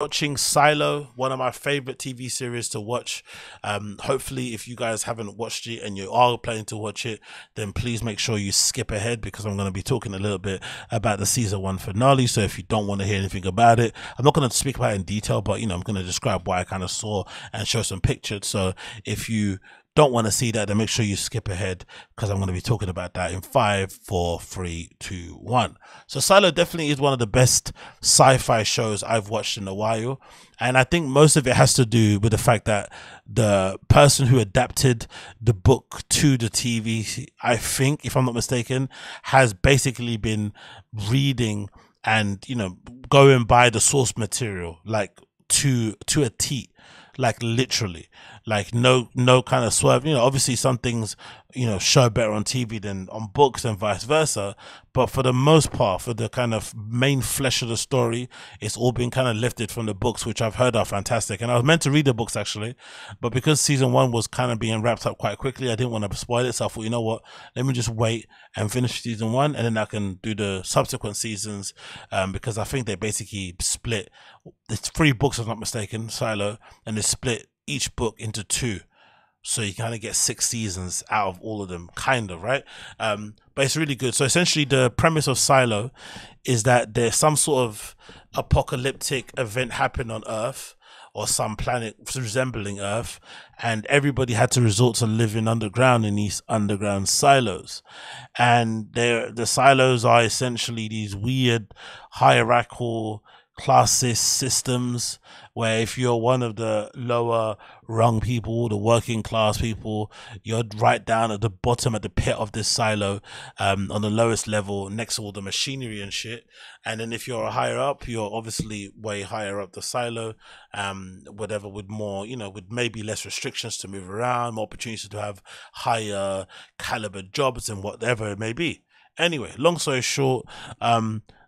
watching Silo, one of my favorite TV series to watch. Hopefully if you guys haven't watched it and you are planning to watch it, then please make sure you skip ahead, because I'm going to be talking a little bit about the season one finale. So if you don't want to hear anything about it, I'm not going to speak about it in detail, but you know, I'm going to describe what I kind of saw and show some pictures. So if you don't want to see that, then make sure you skip ahead, because I'm going to be talking about that in 5, 4, 3, 2, 1. So Silo definitely is one of the best sci-fi shows I've watched in a while, and I think most of it has to do with the fact that the person who adapted the book to the TV, I think, if I'm not mistaken, has basically been reading and, you know, going by the source material, like to a T. Like literally, like no kind of swerve. You know, obviously some things, you know, show better on TV than on books and vice versa, but for the most part, for the kind of main flesh of the story, it's all been kind of lifted from the books, which I've heard are fantastic. And I was meant to read the books actually, but because season one was kind of being wrapped up quite quickly, I didn't want to spoil it. So I thought, you know what, let me just wait and finish season one, and then I can do the subsequent seasons, because I think they basically split, it's 3 books if I'm not mistaken, Silo, and they split each book into 2. So you kind of get 6 seasons out of all of them, kind of, right? But it's really good. So essentially the premise of Silo is that there's some sort of apocalyptic event happened on Earth, or some planet resembling Earth, and everybody had to resort to living underground in these underground silos. And the silos are essentially these weird hierarchical classes systems where if you're one of the lower rung people, the working class people, you're right down at the bottom, at the pit of this silo, on the lowest level next to all the machinery and shit. And then if you're a higher up, you're obviously way higher up the silo, whatever, with more, you know, with maybe less restrictions to move around, more opportunities to have higher caliber jobs and whatever it may be. Anyway, long story short,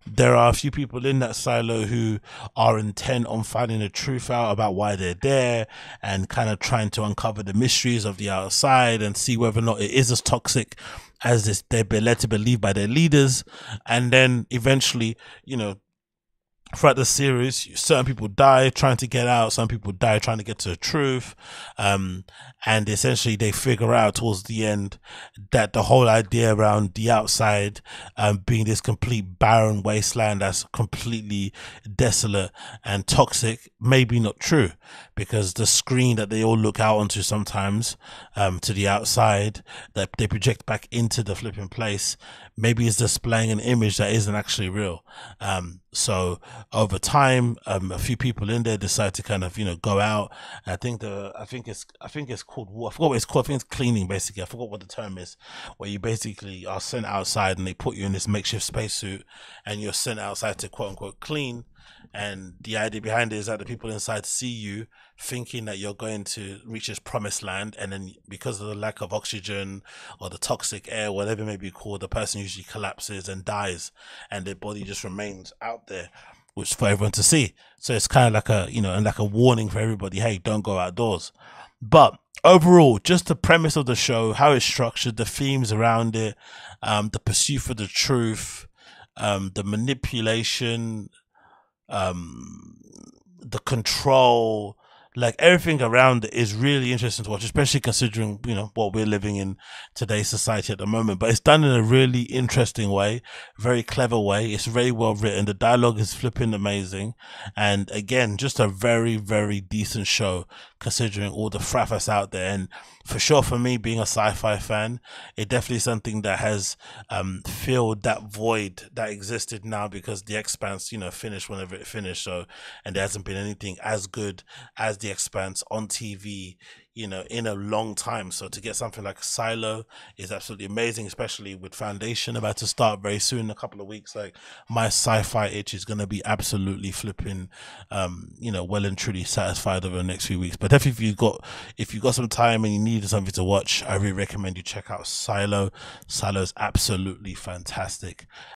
there are a few people in that silo who are intent on finding the truth out about why they're there, and kind of trying to uncover the mysteries of the outside and see whether or not it is as toxic as this they've been led to believe by their leaders. And then eventually, you know, throughout the series, certain people die trying to get out, some people die trying to get to the truth, and essentially they figure out towards the end that the whole idea around the outside being this complete barren wasteland that's completely desolate and toxic may be not true, because the screen that they all look out onto sometimes, to the outside, that they project back into the flipping place, maybe is displaying an image that isn't actually real. So over time, a few people in there decide to kind of, you know, go out. And I think it's called, I forgot what it's called. I think it's cleaning, basically. I forgot what the term is, where you basically are sent outside and they put you in this makeshift spacesuit and you're sent outside to quote unquote clean. And the idea behind it is that the people inside see you thinking that you're going to reach this promised land, and then because of the lack of oxygen or the toxic air, whatever it may be called, the person usually collapses and dies, and their body just remains out there, which for everyone to see. So it's kind of like a, you know, and like a warning for everybody, hey, don't go outdoors. But overall, just the premise of the show, how it's structured, the themes around it, the pursuit for the truth, the manipulation, the control, like everything around it is really interesting to watch, especially considering, you know, what we're living in today's society at the moment. But it's done in a really interesting way, very clever way. It's very well written. The dialogue is flipping amazing. And again, just a very, very decent show considering all the fracas out there. And for sure, for me, being a sci-fi fan, it definitely is something that has filled that void that existed now, because The Expanse, you know, finished whenever it finished. So, and there hasn't been anything as good as The Expanse on TV, you know, in a long time. So to get something like Silo is absolutely amazing, especially with Foundation about to start very soon, in a couple of weeks. Like, my sci-fi itch is going to be absolutely flipping, you know, well and truly satisfied over the next few weeks. But definitely, if you've got some time and you need something to watch, I really recommend you check out Silo. Silo is absolutely fantastic.